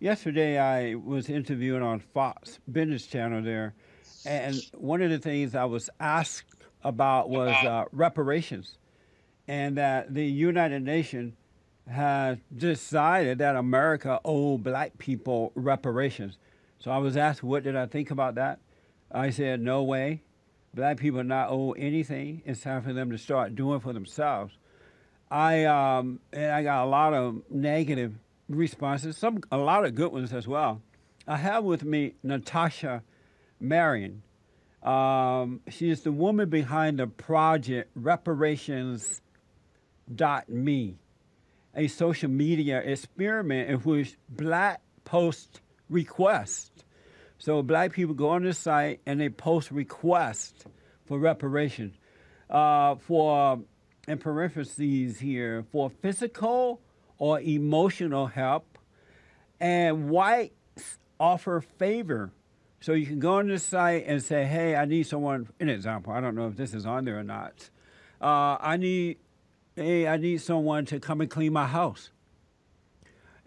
Yesterday I was interviewed on Fox Business Channel there, and one of the things I was asked about was reparations, and that the United Nations has decided that America owed black people reparations. So I was asked, what did I think about that? I said, no way. Black people not owe anything. It's time for them to start doing for themselves. I got a lot of negative responses, a lot of good ones as well. I have with me Natasha Marin. She's the woman behind the project Reparations.me, a social media experiment in which black post requests. So black people go on this site and they post requests for reparations, for, in parentheses here, for physical or emotional help, and whites offer favor. So you can go on this site and say, hey, I need someone, an example, I don't know if this is on there or not. I need someone to come and clean my house.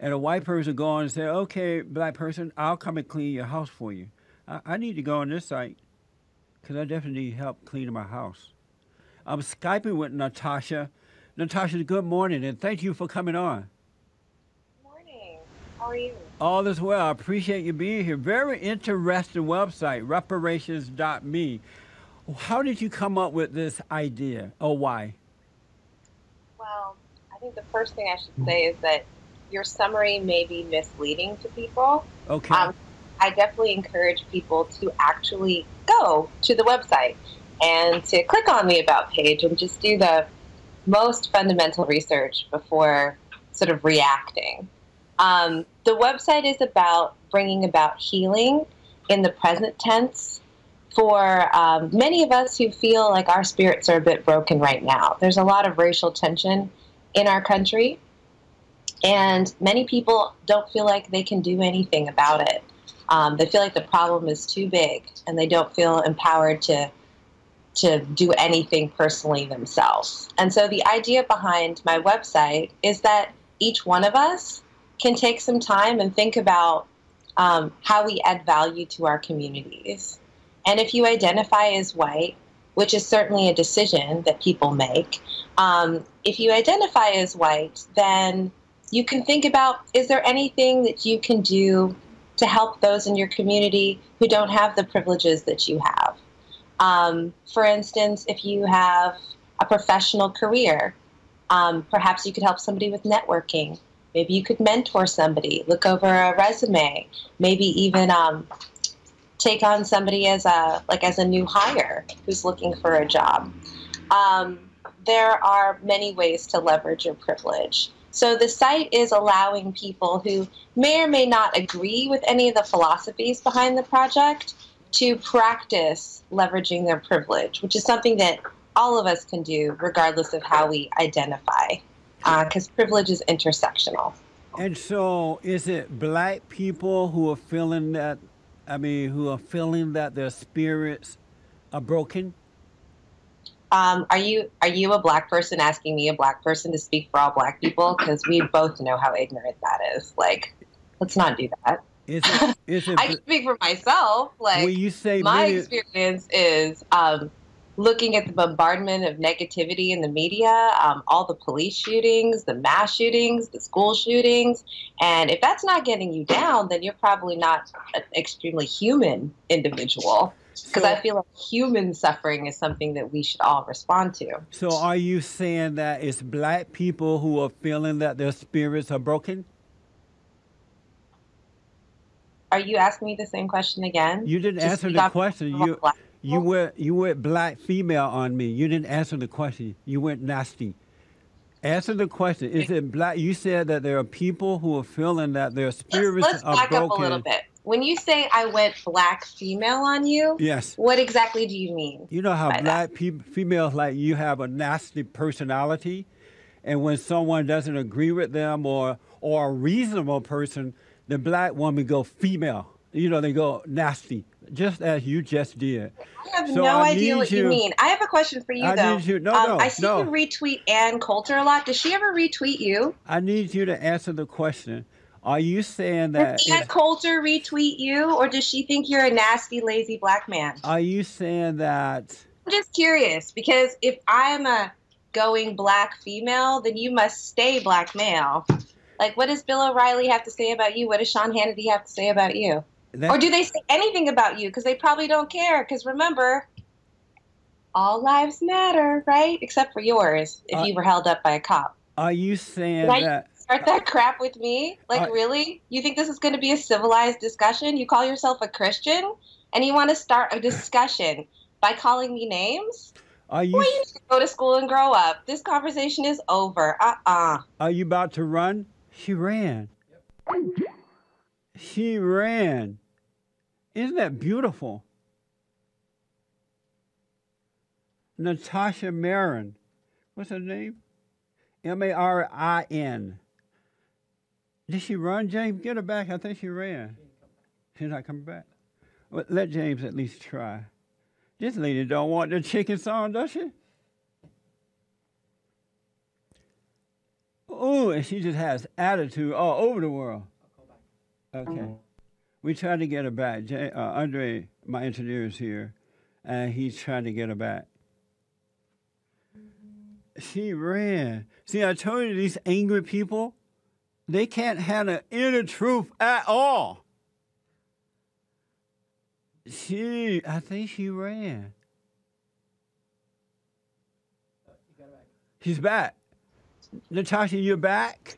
And a white person go on and say, okay, black person, I'll come and clean your house for you. I need to go on this site because I definitely need help cleaning my house. I'm Skyping with Natasha. Natasha, good morning, and thank you for coming on. Good morning. How are you? All is well. I appreciate you being here. Very interesting website, reparations.me. How did you come up with this idea, or why? Well, I think the first thing I should say is that your summary may be misleading to people. Okay. I definitely encourage people to actually go to the website and to click on the About page and just do the most fundamental research before sort of reacting. The website is about bringing about healing in the present tense for many of us who feel like our spirits are a bit broken right now. There's a lot of racial tension in our country, and many people don't feel like they can do anything about it. They feel like the problem is too big, and they don't feel empowered to do anything personally themselves. And so the idea behind my website is that each one of us can take some time and think about how we add value to our communities. And if you identify as white, which is certainly a decision that people make, if you identify as white, then you can think about, is there anything that you can do to help those in your community who don't have the privileges that you have? For instance, if you have a professional career, perhaps you could help somebody with networking. Maybe you could mentor somebody, look over a resume, maybe even take on somebody as a new hire who's looking for a job. There are many ways to leverage your privilege. So the site is allowing people who may or may not agree with any of the philosophies behind the project to practice leveraging their privilege, which is something that all of us can do regardless of how we identify, because privilege is intersectional. And so is it black people who are feeling that, their spirits are broken? Are you a black person asking me, a black person, to speak for all black people? Because we both know how ignorant that is. Like, let's not do that. Is it I can speak for myself. Like, when you say my experience is looking at the bombardment of negativity in the media, all the police shootings, the mass shootings, the school shootings. And if that's not getting you down, then you're probably not an extremely human individual. Because I feel like human suffering is something that we should all respond to. So are you saying that it's black people who are feeling that their spirits are broken? Are you asking me the same question again? You didn't answer the question. You went black female on me. You didn't answer the question. You went nasty. Answer the question. Is it black? You said that there are people who are feeling that their spirits are broken. Let's back up a little bit. When you say I went black female on you, yes, what exactly do you mean? You know how black females, like, you have a nasty personality, and when someone doesn't agree with them or a reasonable person, the black woman go female. You know, they go nasty, just as you just did. I have no idea what you mean. I have a question for you, though. I see you retweet Ann Coulter a lot. Does she ever retweet you? I need you to answer the question. Are you saying that... Does Ann Coulter retweet you, or does she think you're a nasty, lazy black man? Are you saying that... I'm just curious, because if I'm a going black female, then you must stay black male. Like, what does Bill O'Reilly have to say about you? What does Sean Hannity have to say about you? Or do they say anything about you? Because they probably don't care, because remember... all lives matter, right? Except for yours, if you were held up by a cop. Are you saying that... start that crap with me? Like, really? You think this is going to be a civilized discussion? You call yourself a Christian, and you want to start a discussion by calling me names? Are you... Well, you need to go to school and grow up. This conversation is over. Are you about to run? She ran. Yep. She ran. Isn't that beautiful? Natasha Marin. What's her name? M-A-R-I-N. Did she run, James? Get her back. I think she ran. She's not coming back. Well, let James at least try. This lady don't want the chicken song, does she? Oh, and she just has attitude all over the world. Okay. We tried to get her back. Andre, my engineer, is here, and he's trying to get her back. She ran. See, I told you, these angry people, they can't handle inner truth at all. I think she ran. She's back. Natasha, you're back?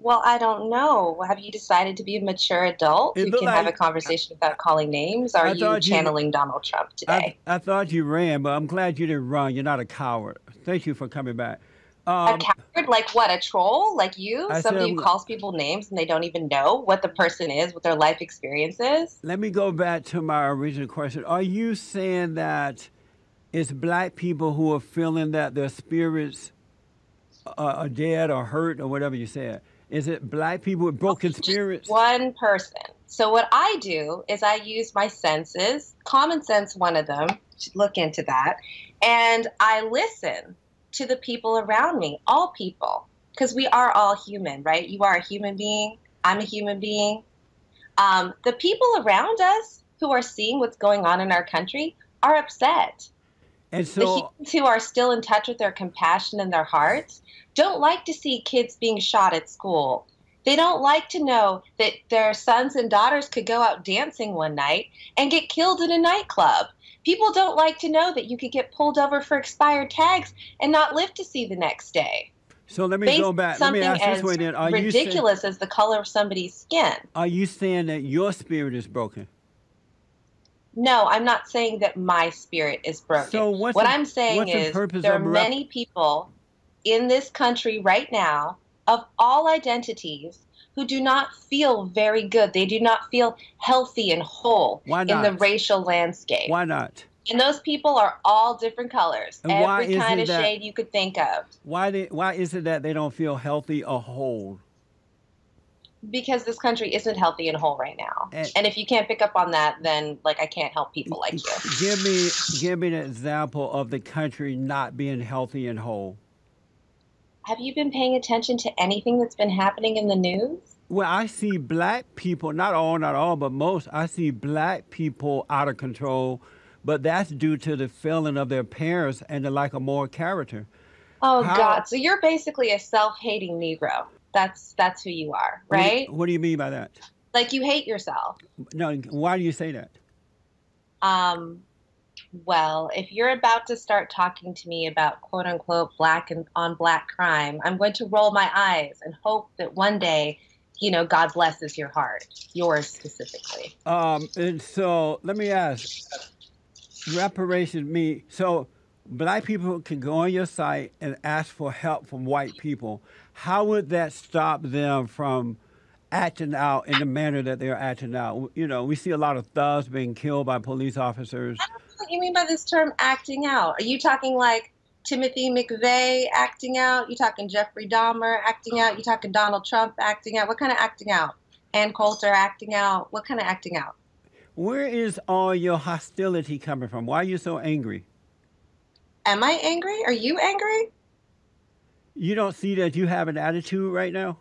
Well, I don't know. Have you decided to be a mature adult who can have a conversation without calling names? Are you channeling Donald Trump today? I thought you ran, but I'm glad you didn't run. You're not a coward. Thank you for coming back. A coward? Like what? A troll? Like you? Somebody who calls people names and they don't even know what the person is, what their life experience is? Let me go back to my original question. Are you saying that it's black people who are feeling that their spirits are dead or hurt or whatever you said? Is it black people with broken spirits? One person. So what I do is I use my senses, common sense, one of them, should look into that, and I listen to the people around me, all people, because we are all human, right? You are a human being. I'm a human being. The people around us who are seeing what's going on in our country are upset. And so, the humans who are still in touch with their compassion and their hearts don't like to see kids being shot at school. They don't like to know that their sons and daughters could go out dancing one night and get killed in a nightclub. People don't like to know that you could get pulled over for expired tags and not live to see the next day. So let me go back. Let me ask this way then. Are you ridiculous as the color of somebody's skin? Are you saying that your spirit is broken? No, I'm not saying that my spirit is broken. So what I'm saying is there are many people in this country right now of all identities who do not feel very good. They do not feel healthy and whole in the racial landscape. Why not? And those people are all different colors, every kind of shade you could think of. Why is it that they don't feel healthy or whole? Because this country isn't healthy and whole right now. And if you can't pick up on that, then, like, I can't help people like you. Give me an example of the country not being healthy and whole. Have you been paying attention to anything that's been happening in the news? Well, I see black people, not all, but most, I see black people out of control, but that's due to the failing of their parents and the lack of moral character. Oh, God. So you're basically a self-hating Negro. That's who you are, right? What do you mean by that? Like, you hate yourself. No, why do you say that? Well, if you're about to start talking to me about quote-unquote black and on black crime, I'm going to roll my eyes and hope that one day, you know, God blesses your heart, yours specifically. And so let me ask, Reparations.me, so black people can go on your site and ask for help from white people. How would that stop them from acting out in the manner that they're acting out? You know, we see a lot of thugs being killed by police officers. I don't know what you mean by this term, acting out. Are you talking like Timothy McVeigh acting out? You talking Jeffrey Dahmer acting out? You talking Donald Trump acting out? What kind of acting out? Ann Coulter acting out? What kind of acting out? Where is all your hostility coming from? Why are you so angry? Am I angry? Are you angry? You don't see that you have an attitude right now?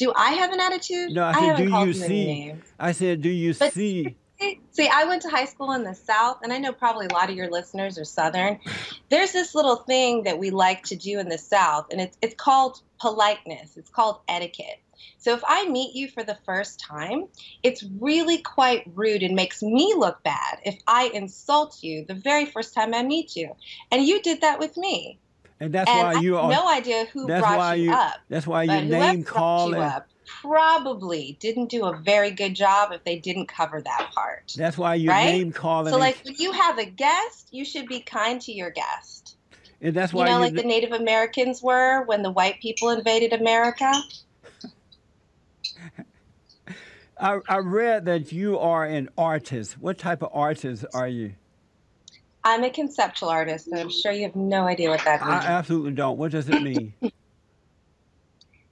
Do I have an attitude? No, I said, do you see? See, I went to high school in the South, and I know probably a lot of your listeners are Southern. There's this little thing that we like to do in the South, and it's called politeness. It's called etiquette. So if I meet you for the first time, it's really quite rude and makes me look bad if I insult you the very first time I meet you. And you did that with me. And that's why you are. I have no idea who brought you up. That's why you name calling. Probably didn't do a very good job if they didn't cover that part. That's why you name calling. So, like, when you have a guest, you should be kind to your guest. And that's why, you know, like the Native Americans were when the white people invaded America. I read that you are an artist. What type of artist are you? I'm a conceptual artist, and I'm sure you have no idea what that means. I absolutely don't. What does it mean?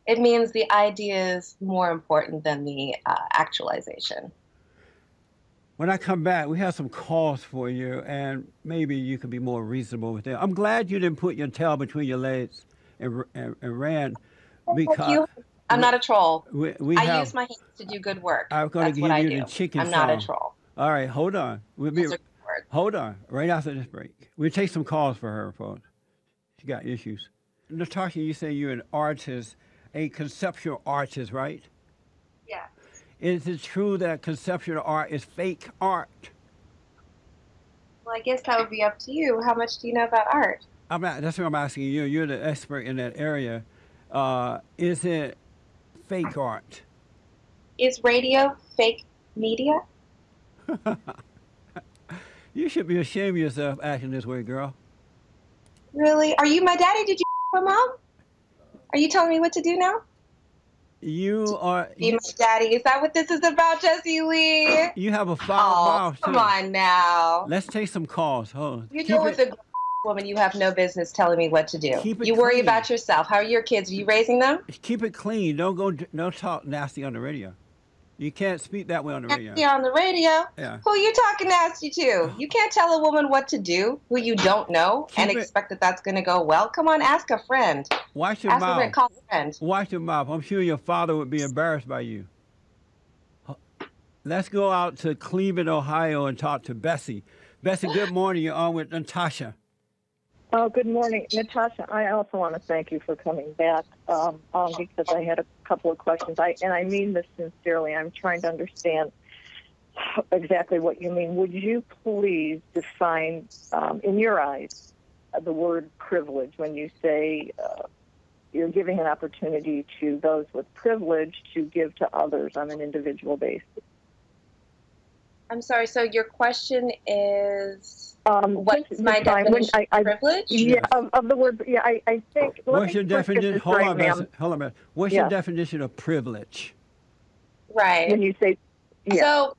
It means the idea is more important than the actualization. When I come back, we have some calls for you, and maybe you can be more reasonable with them. I'm glad you didn't put your tail between your legs and ran, because I'm not a troll. I use my hands to do good work. I'm going to give you the chicken song. I'm not a troll. All right, hold on. Hold on. Right after this break, we'll take some calls for her, folks. She got issues. Natasha, you say you're an artist. A conceptual artist, right? Yeah. Is it true that conceptual art is fake art? Well, I guess that would be up to you. How much do you know about art? That's what I'm asking you. You're the expert in that area. Is it fake art? Is radio fake media? You should be ashamed of yourself acting this way, girl. Really? Are you my daddy? Did you my mom? Are you telling me what to do now? You are... Be my daddy. Is that what this is about, Jesse Lee? You have a foul mouth, come on now. Let's take some calls. Hold on. You deal with a woman. You have no business telling me what to do. You worry about yourself. How are your kids? Are you raising them? Keep it clean. Don't talk nasty on the radio. You can't speak that way on the radio. Nasty on the radio? Yeah. Who are you talking nasty to? You can't tell a woman what to do who you don't know and expect that that's going to go well. Come on, ask a friend. Watch your mouth. Ask a call a friend. Watch your mouth. I'm sure your father would be embarrassed by you. Let's go out to Cleveland, Ohio, and talk to Bessie. Bessie, good morning. You're on with Natasha. Oh, good morning. Natasha, I also want to thank you for coming back because I had a couple of questions. And I mean this sincerely. I'm trying to understand exactly what you mean. Would you please define, in your eyes, the word privilege when you say you're giving an opportunity to those with privilege to give to others on an individual basis? I'm sorry, so your question is what's my definition of privilege? Yeah, of the word, yeah, I think... What's your definition? Hold on, ma'am. What's your definition of privilege? Right. When you say... Yeah. So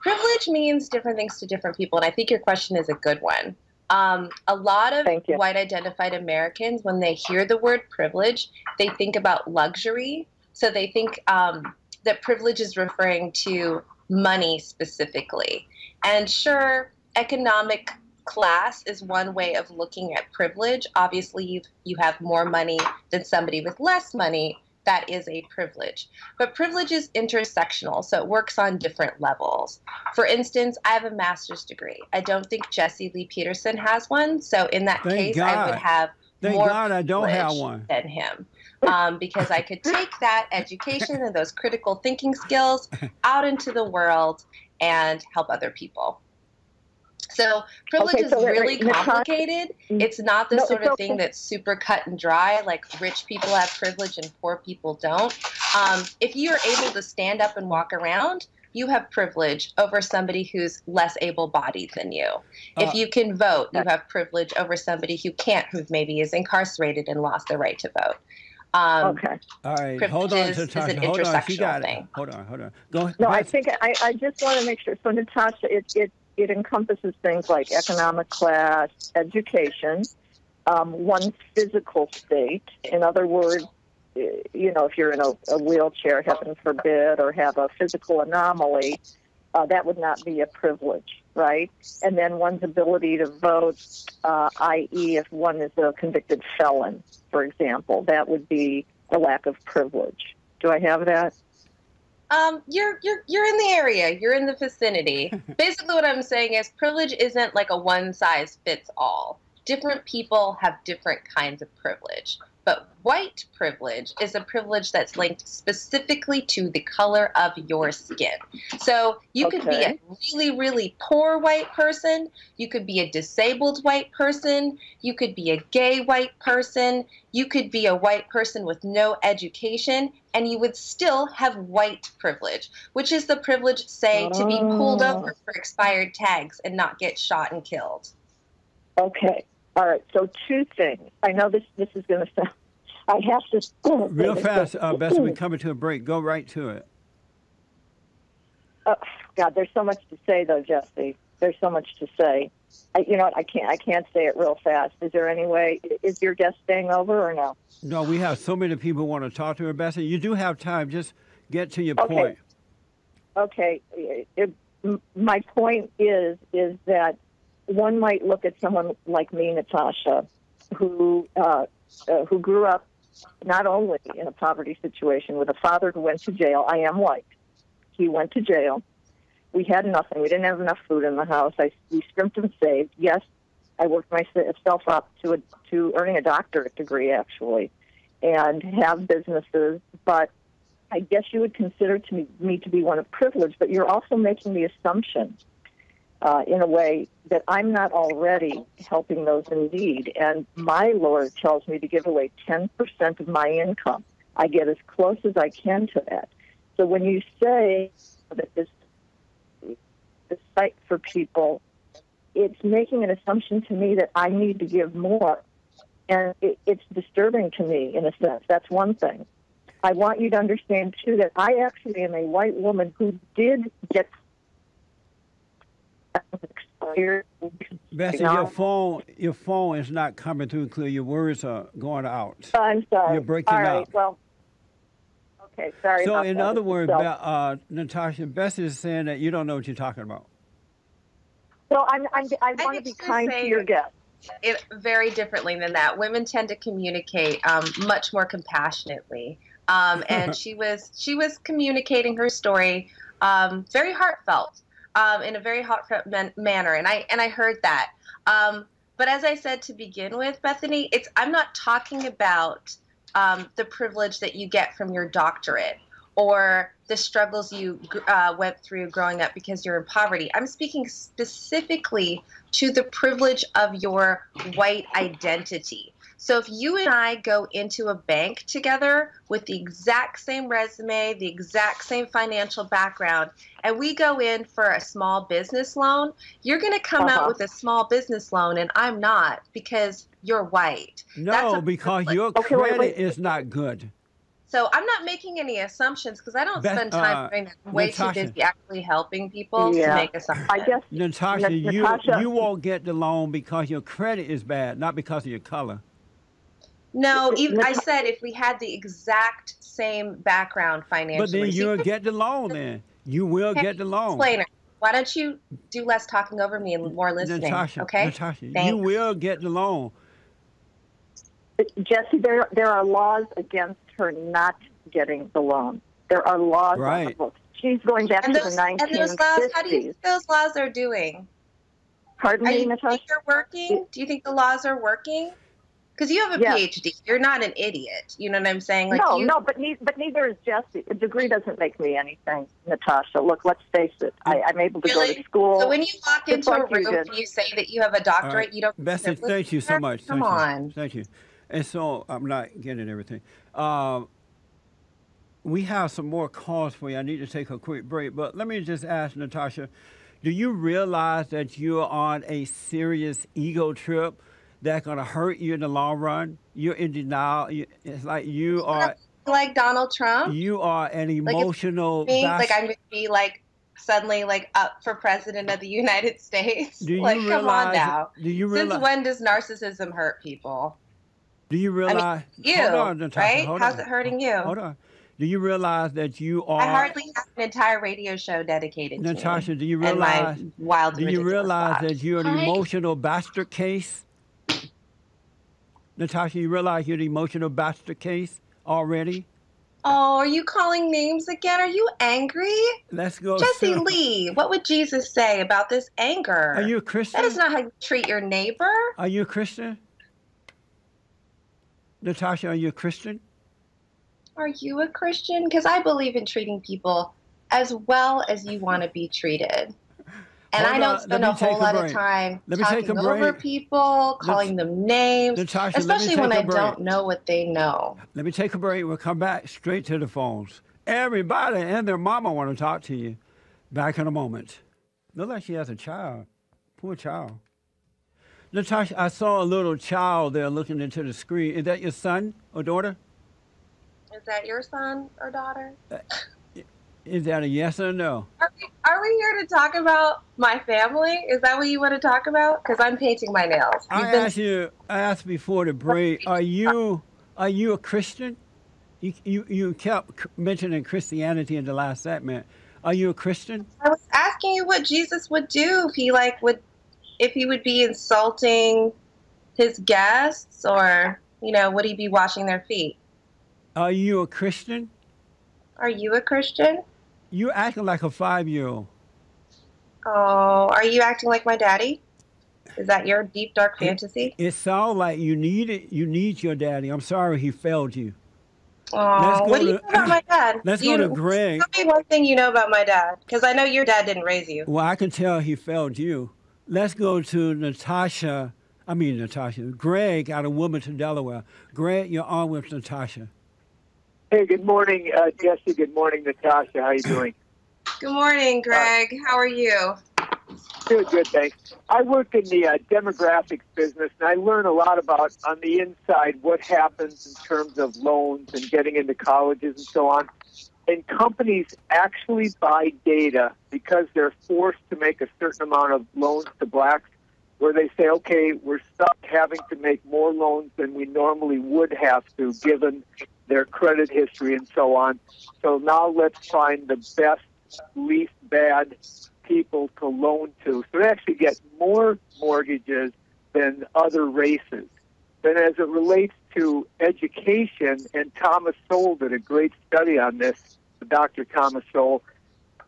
privilege means different things to different people, and I think your question is a good one. A lot of white-identified Americans, when they hear the word privilege, they think about luxury. So they think that privilege is referring to... money specifically. And sure, economic class is one way of looking at privilege. Obviously, you have more money than somebody with less money. That is a privilege. But privilege is intersectional, so it works on different levels. For instance, I have a master's degree. I don't think Jesse Lee Peterson has one, so in that case, I would have more privilege than him. Because I could take that education and those critical thinking skills out into the world and help other people. So privilege is really complicated. It's not the sort of thing that's super cut and dry, like rich people have privilege and poor people don't. If you're able to stand up and walk around, you have privilege over somebody who's less able-bodied than you. If you can vote, you have privilege over somebody who can't, who maybe is incarcerated and lost their right to vote. Okay. All right. Hold on, Natasha. Hold on. She got it. Hold on. Hold on. Go ahead. No, I think I just want to make sure. So, Natasha, it encompasses things like economic class, education, one's physical state. In other words, you know, if you're in a wheelchair, heaven forbid, or have a physical anomaly, that would not be a privilege, right? And then one's ability to vote, i.e., if one is a convicted felon, for example, that would be a lack of privilege. Do I have that? You're in the area. You're in the vicinity. Basically, what I'm saying is privilege isn't like a one-size-fits-all. Different people have different kinds of privilege. But white privilege is a privilege that's linked specifically to the color of your skin. So you could be a really, really poor white person. You could be a disabled white person. You could be a gay white person. You could be a white person with no education, and you would still have white privilege, which is the privilege, say, to be pulled over for expired tags and not get shot and killed. Okay. All right, so two things. I know this is going to sound... I have to... Real fast, Beth, we're coming to a break. Go right to it. Oh, God, there's so much to say, though, Jesse. There's so much to say. You know what? I can't say it real fast. Is there any way... Is your guest staying over or no? No, we have so many people who want to talk to her, Beth. You do have time. Just get to your point. Okay. My point is that one might look at someone like me, Natasha, who grew up not only in a poverty situation with a father who went to jail. I am white. He went to jail. We had nothing. We didn't have enough food in the house. We scrimped and saved. Yes, I worked myself up to earning a doctorate degree, actually, and have businesses. But I guess you would consider me to be one of privilege, but you're also making the assumption in a way that I'm not already helping those in need. And my lawyer tells me to give away 10% of my income. I get as close as I can to that. So when you say that this fight for people, it's making an assumption to me that I need to give more. And it's disturbing to me, in a sense. That's one thing. I want you to understand, too, that I actually am a white woman who did get... Bessie, your phone is not coming through clear. Your words are going out. I'm sorry. You're breaking up. All right, well, okay, sorry. So in other words, Natasha, Bessie is saying that you don't know what you're talking about. Well, I want to be kind to your guest. It very differently than that. Women tend to communicate much more compassionately, and she was communicating her story very heartfelt. In a very heartfelt manner, and I heard that. But as I said to begin with, Bethany, I'm not talking about the privilege that you get from your doctorate or the struggles you went through growing up because you're in poverty. I'm speaking specifically to the privilege of your white identity. So if you and I go into a bank together with the exact same resume, the exact same financial background, and we go in for a small business loan, you're going to come out with a small business loan, and I'm not, because you're white. No, because your credit is not good. So I'm not making any assumptions because I don't spend time doing that. I'm way too busy actually helping people to make assumptions. I guess, Natasha, you won't get the loan because your credit is bad, not because of your color. No, even I said if we had the exact same background financially. But then you'll get the loan then. You will get the loan. Explainer, why don't you do less talking over me and more listening, Natasha, okay? Natasha, you will get the loan. Jesse, there are laws against her not getting the loan. There are laws on the books. She's going back to the 1950s. And those laws, how do you think those laws are doing? Pardon me, Natasha? Do you think they're working? Do you think the laws are working? Because you have a PhD, you're not an idiot. You know what I'm saying? Like but neither is Jesse. A degree doesn't make me anything, Natasha. Look, let's face it. I'm able to go to school. So when you walk into a room and you say that you have a doctorate, you don't. Bessie, thank you so much. Come on. Thank you. And so I'm not getting everything. We have some more calls for you. I need to take a quick break, but let me just ask Natasha: do you realize that you're on a serious ego trip? That's going to hurt you in the long run. You're in denial. It's like you are... Like Donald Trump? You are an emotional... Like I'm going to be like suddenly like up for president of the United States. Do you realize, come on now. Do you realize, since when does narcissism hurt people? Do you realize... I mean, hold on, Natasha, right? How's it hurting you? Hold on. Do you realize that you are... I hardly have an entire radio show dedicated to Natasha, do you realize... And my wild, do you realize that you're an emotional bastard case? Natasha, you realize you're the emotional bastard case already? Oh, are you calling names again? Are you angry? Let's go. Jesse Lee, what would Jesus say about this anger? Are you a Christian? That is not how you treat your neighbor. Are you a Christian? Natasha, are you a Christian? Are you a Christian? Because I believe in treating people as well as you want to be treated. And I don't spend a whole lot of time talking over people, calling them names, especially when I don't know what they know. Let me take a break. We'll come back straight to the phones. Everybody and their mama want to talk to you. Back in a moment. Look like she has a child. Poor child. Natasha, I saw a little child there looking into the screen. Is that your son or daughter? Is that your son or daughter? Is that a yes or no? Are we here to talk about my family? Is that what you want to talk about? Because I'm painting my nails. I asked before the break. Are you a Christian? You kept mentioning Christianity in the last segment. Are you a Christian? I was asking you what Jesus would do if he would be insulting his guests, or would he be washing their feet? Are you a Christian? Are you a Christian? You're acting like a 5-year-old. Oh, are you acting like my daddy? Is that your deep, dark fantasy? It sounds like you need your daddy. I'm sorry he failed you. Oh, what do you know about my dad? Let's go to Greg. Tell me one thing you know about my dad, because I know your dad didn't raise you. Well, I can tell he failed you. Let's go to Natasha. Greg out of Wilmington, Delaware. Greg, you're on with Natasha. Hey, good morning, Jesse. Good morning, Natasha. How are you doing? Good morning, Greg. How are you? Good, good, thanks. I work in the demographics business, and I learn a lot about, on the inside, what happens in terms of loans and getting into colleges and so on. And companies actually buy data because they're forced to make a certain amount of loans to blacks, where they say, okay, we're stuck having to make more loans than we normally would have to, given their credit history and so on. So now let's find the best, least bad people to loan to. So they actually get more mortgages than other races. Then as it relates to education, and Thomas Sowell did a great study on this, Dr. Thomas Sowell,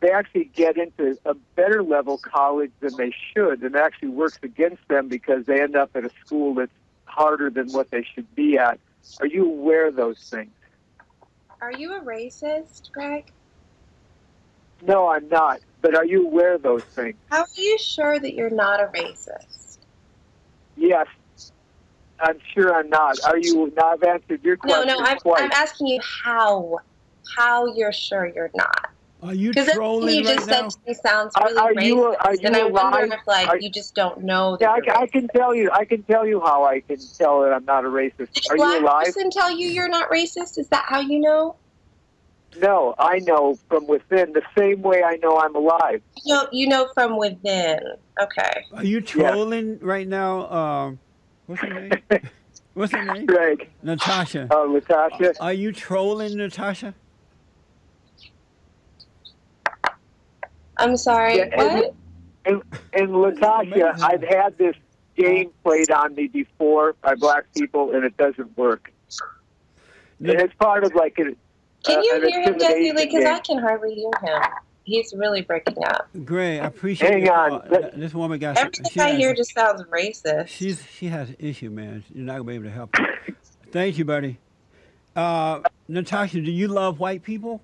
they actually get into a better level college than they should, and it actually works against them because they end up at a school that's harder than what they should be at. Are you aware of those things? Are you a racist, Greg? No, I'm not. But are you aware of those things? How are you sure that you're not a racist? Yes, I'm sure I'm not. Are you? Now I've answered your question. No, I'm asking you how you're sure you're not. Are you trolling you right just now? Said to me sounds really racist, and I wonder if you just don't know that you're I can tell you. I can tell you how I can tell that I'm not a racist. Did a black person tell you you're not racist? Is that how you know? No, I know from within, the same way I know I'm alive. You know from within. Okay. Are you trolling right now? What's her name? What's her name? Greg. Natasha. Oh, Natasha. Are you trolling Natasha? I'm sorry, yeah, what? And Latasha, I've had this game played on me before by black people, and it doesn't work. And it's part of like an Can you hear him, Jesse Lee? Because I can hardly hear him. He's really breaking up. Great, I appreciate it. Hang on. This woman got everything I hear just sounds racist. She has an issue, man. You're not going to be able to help her. Thank you, buddy. Natasha, do you love white people?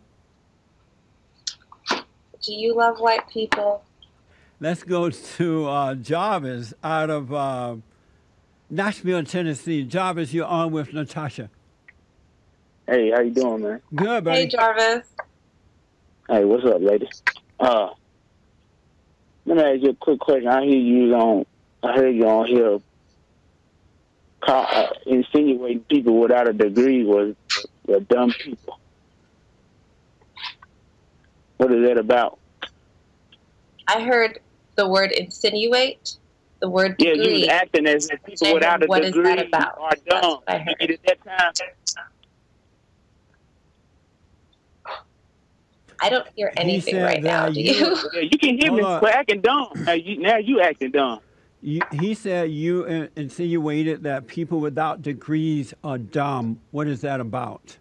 Do you love white people? Let's go to Jarvis out of Nashville, Tennessee. Jarvis, you're on with Natasha. Hey, how you doing, man? Good, buddy. Hey, Jarvis. Hey, what's up, ladies? Let me ask you a quick question. I heard you on here insinuating people without a degree were dumb people. What is that about? I heard the word insinuate, the word degree. Yeah, you was acting as if people without a degree are dumb. I heard. At that time, I don't hear anything right now, do you? Yeah, you can hear me acting dumb. Now you acting dumb. He said you insinuated that people without degrees are dumb. What is that about?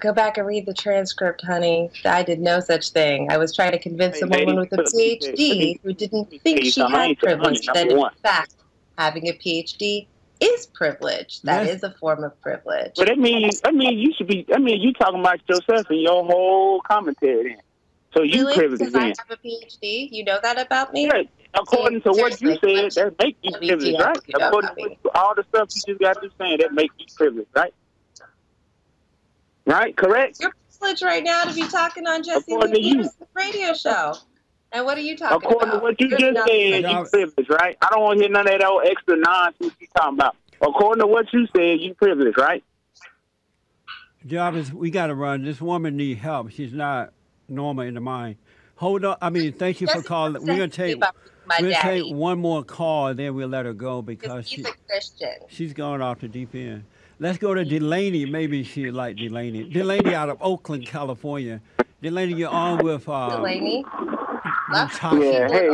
Go back and read the transcript, honey. I did no such thing. I was trying to convince a woman with a PhD who didn't think she had privilege that, in fact, having a PhD is privilege. That is a form of privilege. Well, that means you should be. I mean, you talking about yourself and your whole commentary. Then. So you really? Privileged. Because I have a PhD. You know that about me. Right. According to what you said, that makes you privileged, right? According to all the stuff you just got to saying, that makes you privileged, right? Right, correct. You're privileged right now to be talking on Jesse Lee Peterson's radio show. And what are you talking about? According to what you just said, you're privileged, right? I don't want to hear none of that old extra nonsense you're talking about. According to what you said, you're privileged, right? Jarvis, we got to run. This woman needs help. She's not normal in the mind. Hold on. I mean, thank you for calling. We're going to take one more call, and then we'll let her go because she's a Christian. She's going off the deep end. Let's go to Delaney. Maybe she like Delaney. Delaney out of Oakland, California. Delaney, you're on with Delaney. Natasha. Yeah. Hey,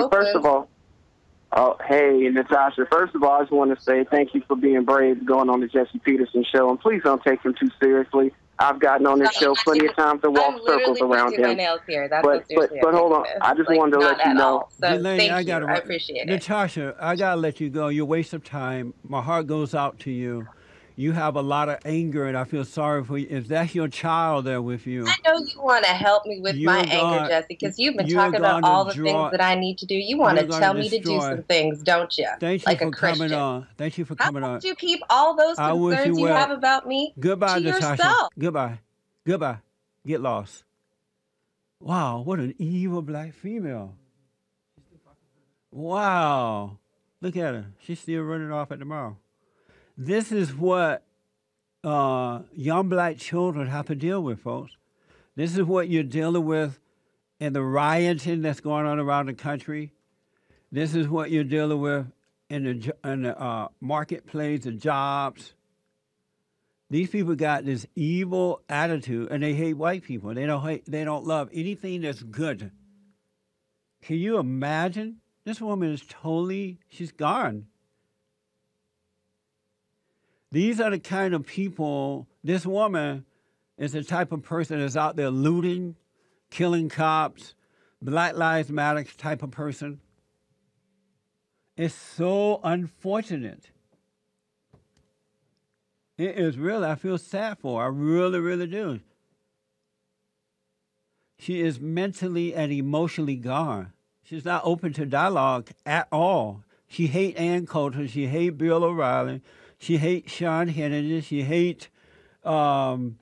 hey Natasha. First of all, I just want to say thank you for being brave going on the Jesse Peterson show, and please don't take him too seriously. I've gotten on this show plenty of times to walk circles around him. My nails here. That's but hold on. I just wanted to let you know. So Delaney, I appreciate it. Natasha, I gotta let you go. You're a waste of time. My heart goes out to you. You have a lot of anger, and I feel sorry for you. If that's your child there with you. I know you want to help me with my anger, Jesse, because you've been talking about all the things that I need to do. You want to tell me to do some things, don't you? Thank you for coming on. Thank you for coming on. How do you keep all those concerns you have about me to yourself? Goodbye. Goodbye. Get lost. Wow, what an evil black female. Wow. Look at her. She's still running off at the mouth. This is what young black children have to deal with, folks. This is what you're dealing with in the rioting that's going on around the country. This is what you're dealing with in the marketplace, the jobs. These people got this evil attitude, and they hate white people. They don't love anything that's good. Can you imagine? This woman is totally, she's gone. These are the kind of people, this woman is the type of person that's out there looting, killing cops, Black Lives Matter type of person. It's so unfortunate. It is really, I feel sad for her. I really, really do. She is mentally and emotionally gone. She's not open to dialogue at all. She hates Ann Coulter. She hates Bill O'Reilly. She hates Sean Hannity. She hates Donald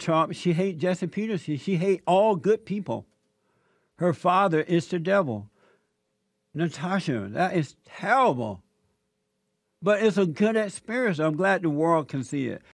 Trump. She hates Jesse Peterson. She hates all good people. Her father is the devil. Natasha, that is terrible. But it's a good experience. I'm glad the world can see it.